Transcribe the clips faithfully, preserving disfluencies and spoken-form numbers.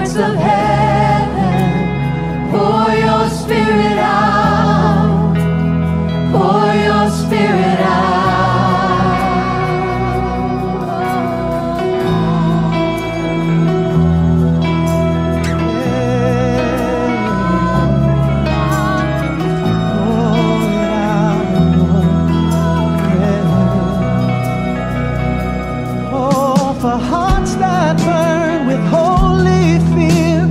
birds of heaven, pour your spirit out, pour your spirit out. For hearts that burn with holy fear,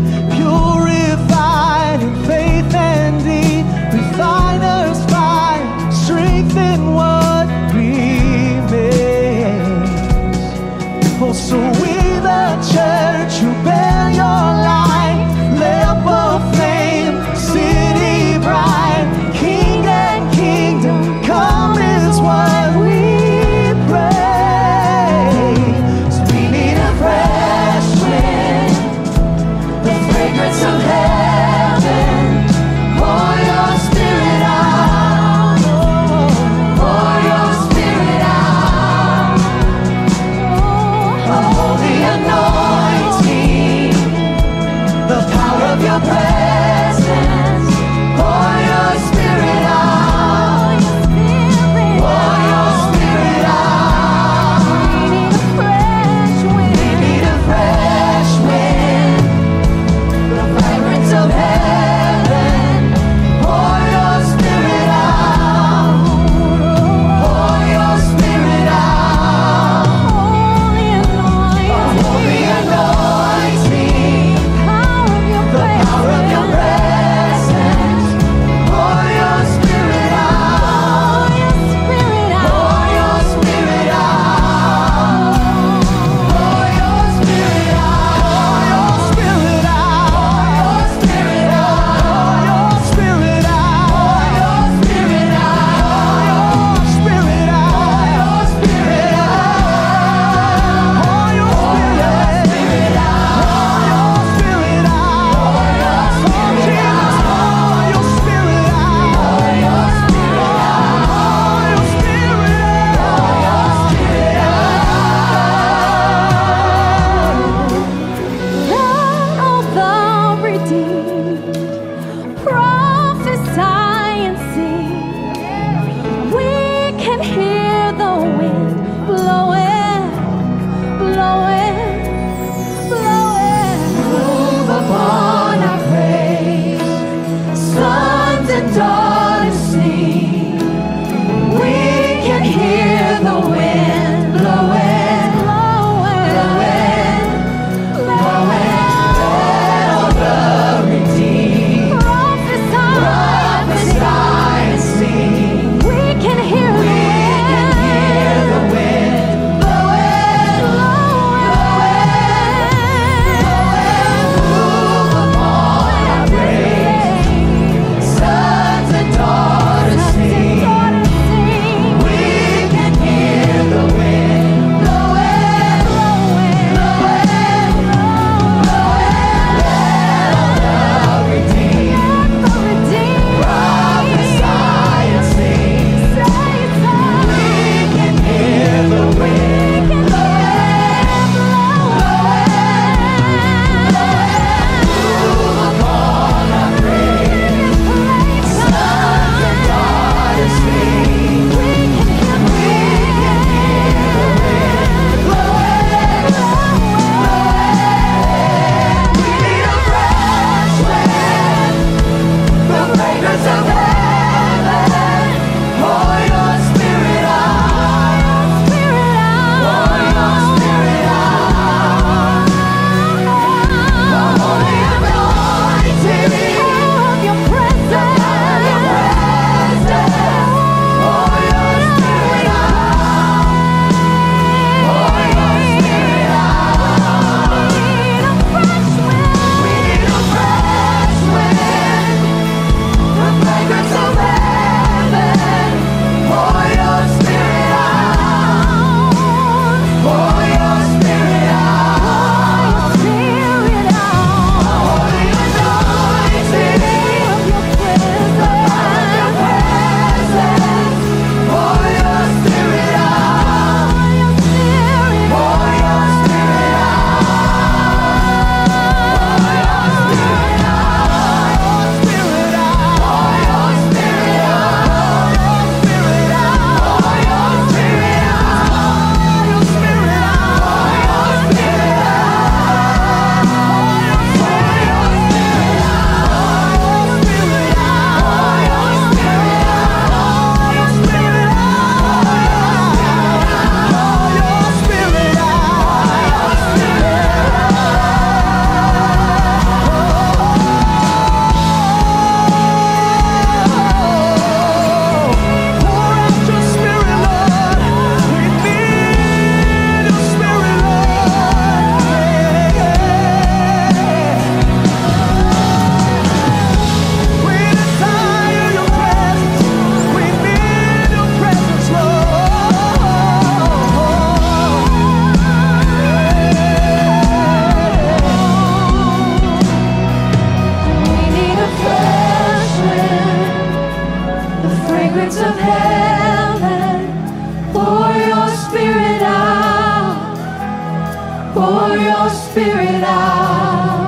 Spirit out.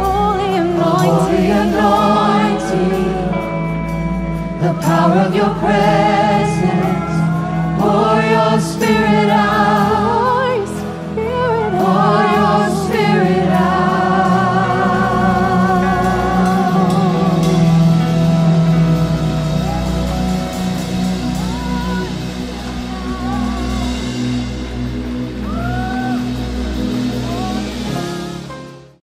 Holy anointing, holy anointing, the power of your prayer.